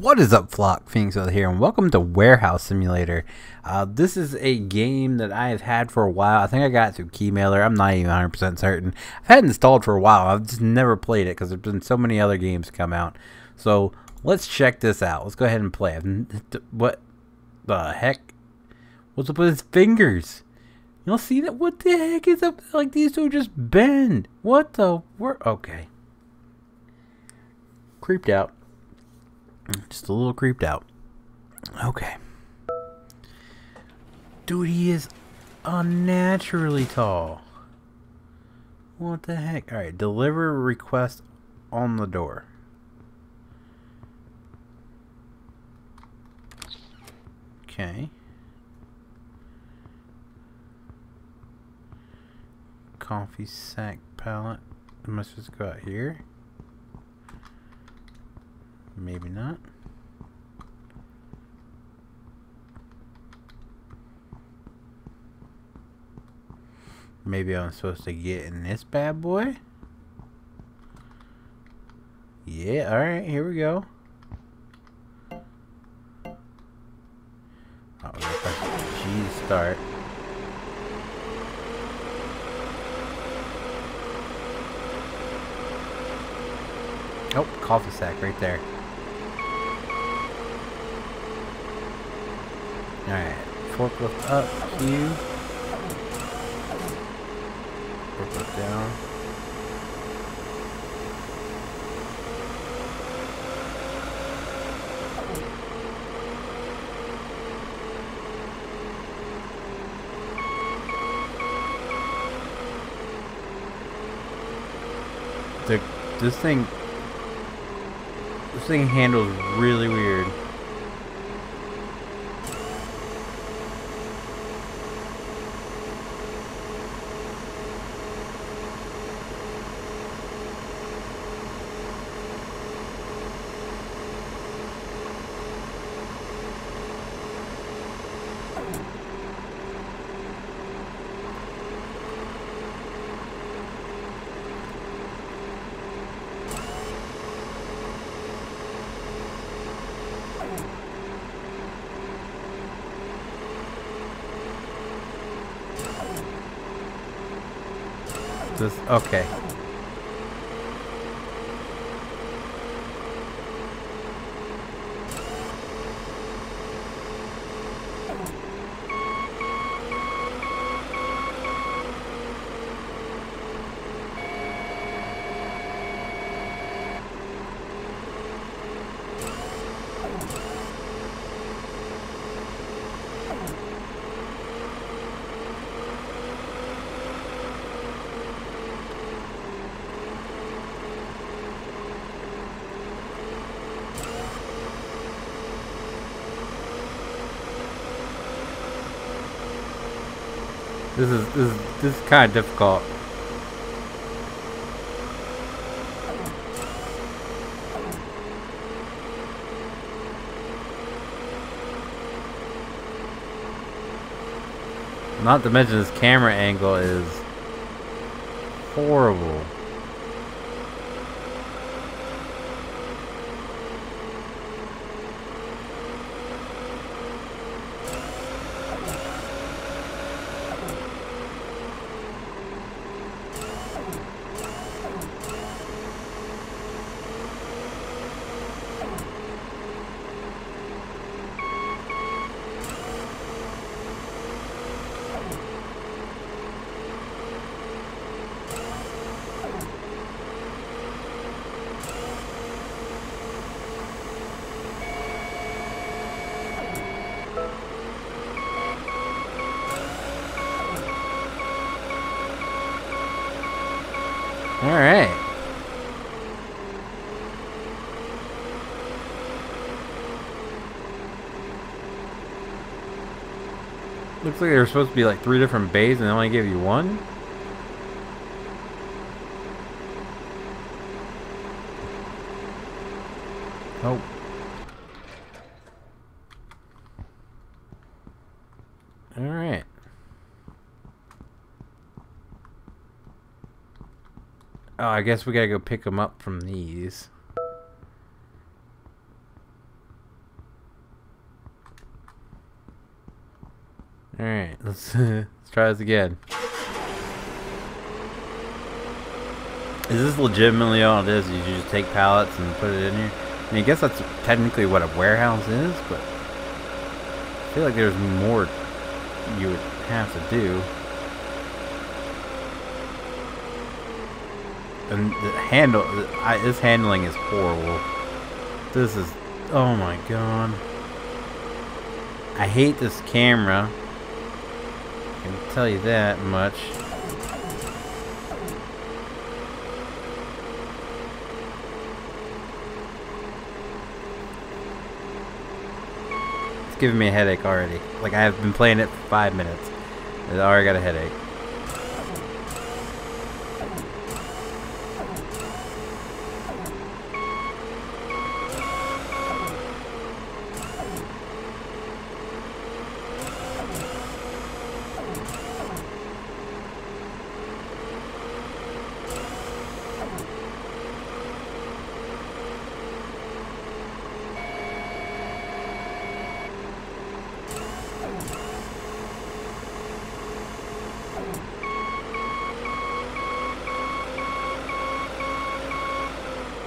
What is up, Flock Fings over here, and welcome to Warehouse Simulator. This is a game that I have had for a while. I think I got it through Keymailer. I'm not even 100% certain. I've had it installed for a while. I've just never played it because there's been so many other games come out. So let's check this out. Let's go ahead and play. What the heck? What's up with his fingers? You'll see that. What the heck is up? Like, these two just bend. What the world? Okay. Creeped out. Just a little creeped out. Okay. Dude, he is unnaturally tall. What the heck? Alright, deliver request on the door. Okay. Coffee sack pallet. Am I supposed to go out here? Maybe not. Maybe I'm supposed to get in this bad boy? Yeah, alright, here we go. Oh, G start. Oh, coffee sack right there. Alright, forklift up, Q. Forklift down. This thing handles really weird. Okay. This is kind of difficult. Not to mention this camera angle is horrible. All right. Looks like there were supposed to be like 3 different bays and they only gave you one. Oh. All right. Oh, I guess we gotta go pick them up from these. All right, let's try this again. Is this legitimately all it is? You just take pallets and put it in here? I mean, I guess that's technically what a warehouse is, but I feel like there's more you would have to do. And the handle, this handling is horrible. This is, oh my god. I hate this camera. I can tell you that much. It's giving me a headache already. Like, I have been playing it for 5 minutes. I already got a headache.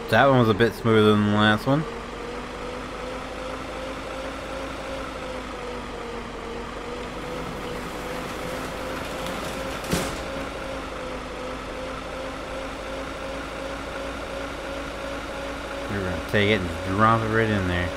That one was a bit smoother than the last one. We're gonna take it and drop it right in there.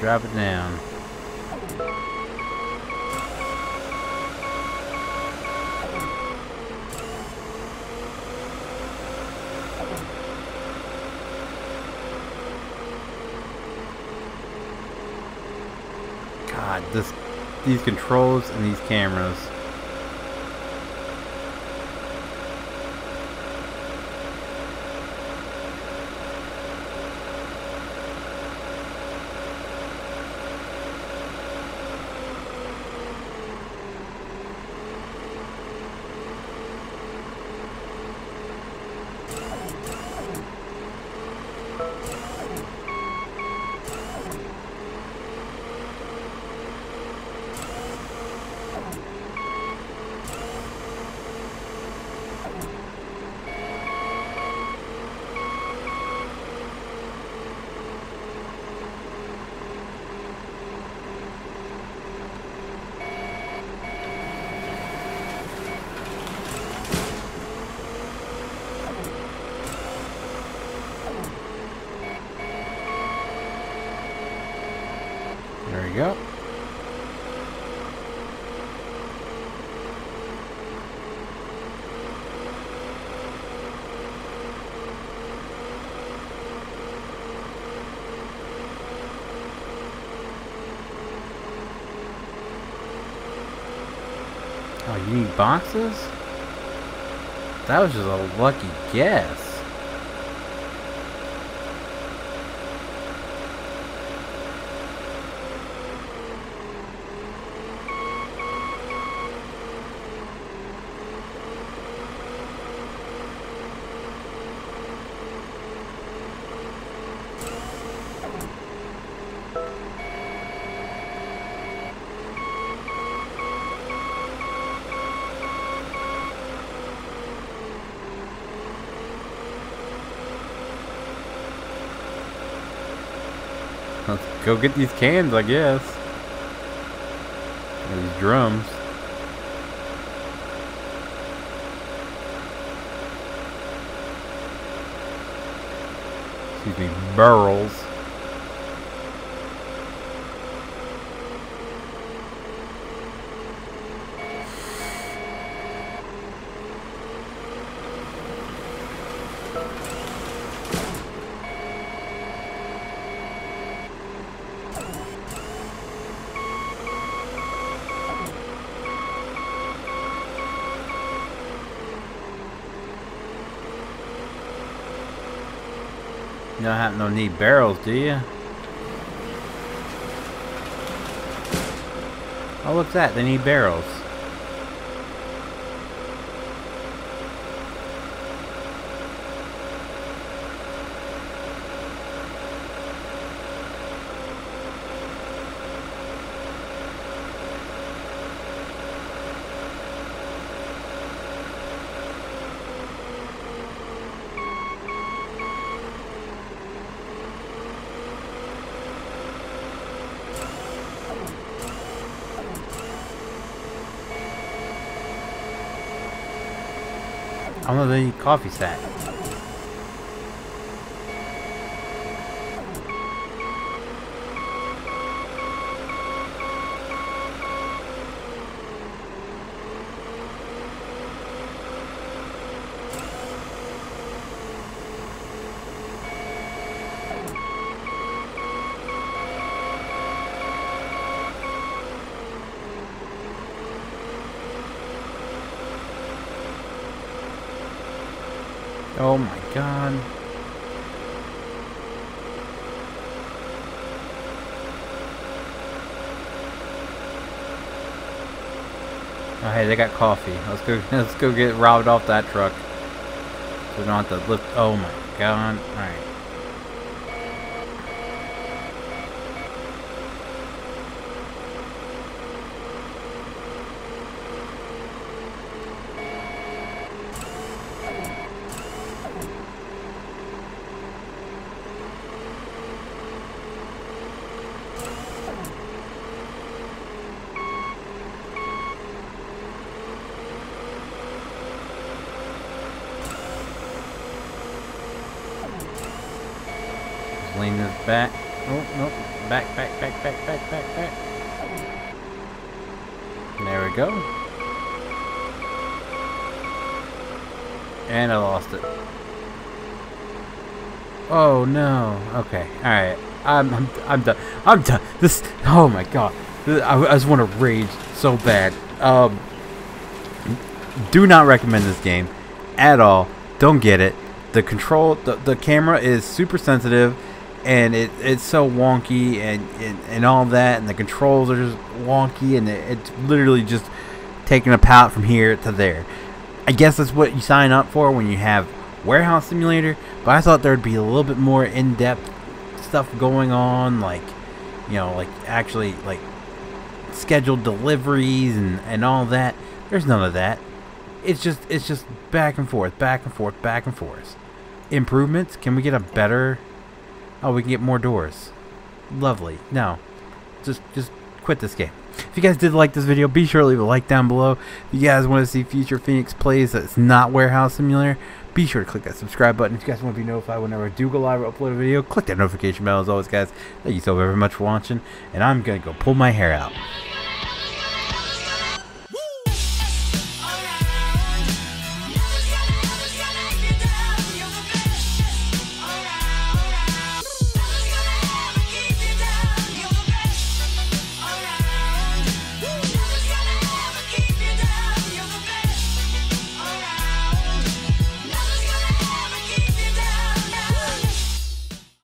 Drop it down. God, these controls and these cameras. There we go. Oh, you need boxes? That was just a lucky guess. Let's go get these cans, I guess. Or these drums. Excuse me, barrels. You don't have no need barrels, do you? Oh, look at that. They need barrels. I'm gonna need coffee sack. Oh my god. Oh hey, they got coffee. Let's go get robbed off that truck. So we don't have to lift. Oh my god. Alright. Lean this back. Oh, nope. Back. There we go. And I lost it. Oh no. Okay. All right. I'm done. I'm done. This. Oh my god. I just want to rage so bad. Do not recommend this game at all. Don't get it. The control. The camera is super sensitive. And it's so wonky and all that, and the controls are just wonky, and it's literally just taking a pallet from here to there. I guess that's what you sign up for when you have Warehouse Simulator, but I thought there'd be a little bit more in-depth stuff going on, like, you know, like actually like scheduled deliveries and all that. There's none of that. It's just back and forth, back and forth, back and forth. Improvements? Can we get a better... Oh, we can get more doors. Lovely. No. Just quit this game. If you guys did like this video, be sure to leave a like down below. If you guys want to see future Phoenix plays that's not Warehouse Simulator, be sure to click that subscribe button. If you guys want to be notified whenever I do go live or upload a video, click that notification bell. As always, guys, thank you so very much for watching, and I'm going to go pull my hair out.